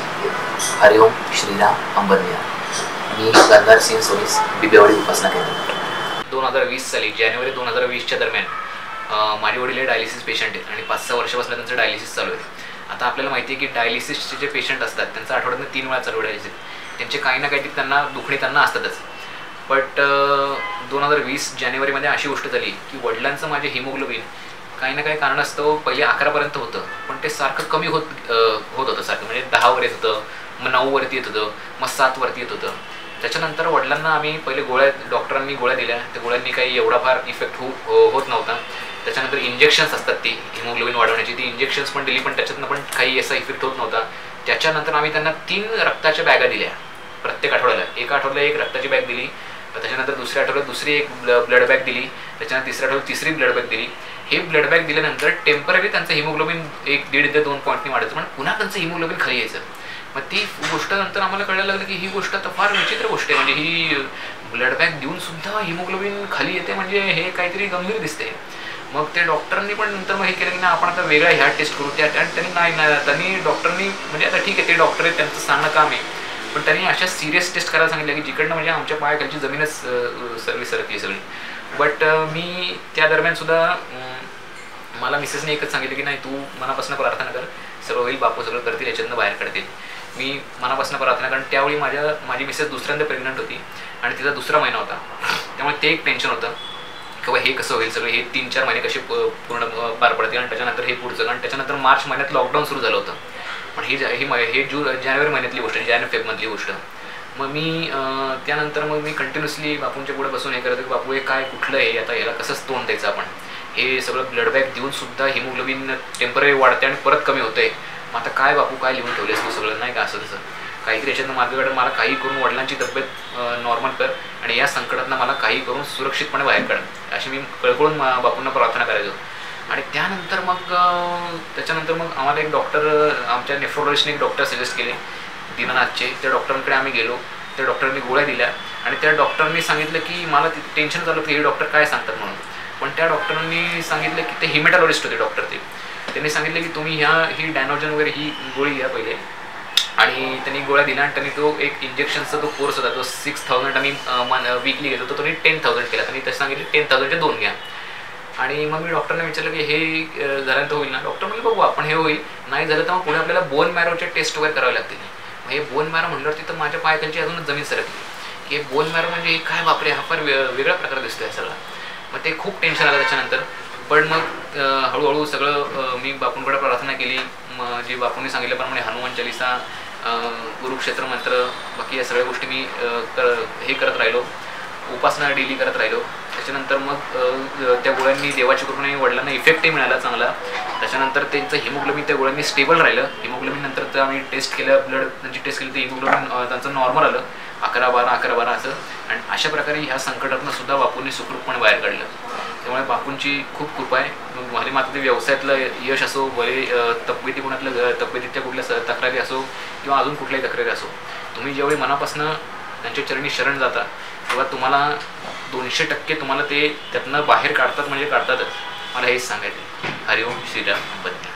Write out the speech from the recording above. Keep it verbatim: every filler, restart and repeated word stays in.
Next Hariom Shriram अंबरनिया. मी गंगार सिंह सोनीस बिबेवाडी उपासना केंद्र. दोन हजार वीस साली जानेवारी दोन हजार वीसच्या दरम्यान माझे वडील हे डायलिसिस पेशंट आहेत आणि पाच सहा वर्षापासून त्यांचं डायलिसिस चालू आहे. आता आपल्याला माहिती आहे की डायलिसिसचे जे पेशंट असतात त्यांचं आठवड्यातनं तीन वेळा चालू डायलिसिस, त्यांचे काही ना काही त्यांना दुखणे त्यांना असतातच. बट दोन हजार वीस जानेवारीमध्ये अशी गोष्ट झाली की वडिलांचं माझे हिमोग्लोबिन काही ना काही कारणास्तव पहिले अकरापर्यंत होतं, पण ते सारखं कमी होत होत होतं. सारखं म्हणजे दहावर येत होतं, मग नऊवरती येत होतं, मग सातवरती येत होतं. त्याच्यानंतर वडिलांना आम्ही पहिले गोळ्या, डॉक्टरांनी गोळ्या दिल्या, त्या गोळ्यांनी काही एवढा फार इफेक्ट हो होत नव्हता. त्याच्यानंतर इंजेक्शन्स असतात ती हिमोग्लोबिन वाढवण्याची, ती इंजेक्शन्स पण दिली, पण त्याच्यातनं पण काही असा इफेक्ट होत नव्हता. त्याच्यानंतर आम्ही त्यांना तीन रक्ताच्या बॅगा दिल्या प्रत्येक आठवड्याला. एका आठवड्याला एक रक्ताची बॅग दिली, त्याच्यानंतर दुसऱ्या आठवड्यात दुसरी एक ब्लड बॅग दिली, त्याच्यानंतर तिसऱ्या आठवड्यात तिसरी ब्लड बॅग दिली. हे ब्लड बॅग दिल्यानंतर टेम्पररी त्यांचं हिमोग्लोबिन एक दीड ते दोन पॉईंटनी वाढायचं, पण पुन्हा त्यांचं हिमोग्लोबिन खाली यायचं. मग ती गोष्ट नंतर आम्हाला कळायला लागली की ही गोष्ट आता फार विचित्र गोष्ट आहे. म्हणजे ही ब्लड बॅग देऊनसुद्धा हिमोग्लोबिन खाली येते, म्हणजे हे काहीतरी गंभीर दिसते. मग ते डॉक्टरांनी पण नंतर मग हे केलं की ना, आपण आता वेगळ्या ह्या टेस्ट करू त्या. त्यांनी नाही ना, त्यांनी डॉक्टरांनी म्हणजे आता ठीक आहे ते डॉक्टर आहेत त्यांचं सांगणं काम आहे, पण त्यांनी अशा सिरियस टेस्ट करायला सांगितलं की जिकडनं म्हणजे आमच्या पायाखालची जमीनच सर्व सरकली सगळी. बट मी त्या दरम्यानसुद्धा मला मिसेसने एकच सांगितलं की नाही, तू मनापासून प्रार्थना कर, सर्व होईल, बापू सगळं करतील, याच्यातनं बाहेर काढतील. मी मनापासून प्रार्थना, कारण त्यावेळी माझ्या माझी मिसेस दुसऱ्यांदा प्रेग्नंट होती आणि तिचा दुसरा महिना होता, त्यामुळे ते एक टेन्शन होतं किंवा हे कसं होईल सगळं, हे तीन चार महिने कसे पूर्ण पार पडतील आणि त्याच्यानंतर हे पुढचं. कारण त्याच्यानंतर मार्च महिन्यात लॉकडाऊन सुरू झालं होतं, पण ही हे जून जानेवारी महिन्यातली गोष्ट, जानेवारी फेबमधली गोष्ट. मग मी त्यानंतर मग मी कंटिन्युअसली बापूंच्या पुढे बसून हे करत होतो की बापू हे काय कुठलं आहे, आता याला कसंच तोंड द्यायचं आपण. हे सगळं ब्लड बॅग देऊनसुद्धा हिमोग्लोबिन टेम्पररी वाढते आणि परत कमी होतं आहे. मग आता काय बापू काय लिहून ठेवलेस तू सगळं, नाही का असं तसं काहीतरी याच्यातनं माझ्याकडे मला काही करून वडिलांची तब्येत नॉर्मल कर आणि या संकटातनं मला काही करून सुरक्षितपणे बाहेर काढ, अशी मी कळकळून बापूंना प्रार्थना करायचो. आणि त्यानंतर मग त्याच्यानंतर मग आम्हाला एक डॉक्टर, आमच्या नेफ्रोलॉजिस्टने एक डॉक्टर सजेस्ट केले दिनानाथचे. त्या डॉक्टरांकडे आम्ही गेलो, त्या डॉक्टरांनी गोळ्या दिल्या आणि त्या डॉक्टरांनी सांगितलं की मला टेन्शन झालं की हे डॉक्टर काय सांगतात म्हणून. पण त्या डॉक्टरांनी सांगितलं की ते हिमॅटॉलॉजिस्ट होते डॉक्टर, ते त्यांनी सांगितलं की तुम्ही ह्या ही डॅनोजन वगैरे ही गोळी घ्या पहिले. आणि त्यांनी गोळ्या दिल्या आणि त्यांनी तो एक इंजेक्शनचा तो कोर्स होता तो सिक्स थाउजंड आम्ही वीकली घेतो, तो त्यांनी टेन थाउजंड केला. त्यांनी तसं सांगितलं टेन थाउजंडचे दोन घ्या. आणि मग मी डॉक्टरने विचारलं की हे झाल्यानंतर होईल ना, डॉक्टर म्हणजे बघू आपण, हे होईल नाही झालं तर मग पुढे आपल्याला बोन मॅरोच्या टेस्ट वगैरे करावे लागतील. मग हे बोन मॅरो म्हटल्यावर तिथं माझ्या पायाखालची अजूनच जमीन सरकली की हे बोन मॅरो म्हणजे हे काय वापरे, हा फार वे वेगळा प्रकार दिसतो आहे सगळा. मग ते खूप टेन्शन आलं त्याच्यानंतर. पण मग हळूहळू सगळं मी बापूंकडे प्रार्थना केली, मग जे बापूंनी सांगितलं पण म्हणजे हनुमान चालीसा, गुरुक्षेत्र मंत्र, बाकी या सगळ्या गोष्टी मी कर हे करत राहिलो, उपासना डेली करत राहिलो. त्याच्यानंतर मग त्या गोळ्यांनी देवाची कृपेने वडिलांना इफेक्टही मिळाला चांगला. त्याच्यानंतर त्यांचं हिमोग्लोबिन त्या गोळ्यांनी स्टेबल राहिलं. हिमोग्लोबिन नंतर तर आम्ही टेस्ट केलं, ब्लड त्यांची टेस्ट केली, ते हिमोग्लोबिन त्यांचं नॉर्मल आलं अकरा बारा अकरा बारा असं. आणि अशा प्रकारे ह्या संकटातनं सुद्धा बापूंनी सुखरूपपणे बाहेर काढलं. त्यामुळे बापूंची खूप कृपा आहे. भले मात्र ते व्यवसायातलं यश असो, भले तब्येती कोणातलं तब्येतीच्या कुठल्या स तक्रारी असो किंवा अजून कुठल्याही तक्रारी असो, तुम्ही ज्यावेळी मनापासनं त्यांच्या चरणी शरण जाता तेव्हा तुम्हाला दोनशे टक्के तुम्हाला ते त्यातनं बाहेर काढतात, म्हणजे काढतातच. मला हेच सांगायचं. हरिओम श्रीराम.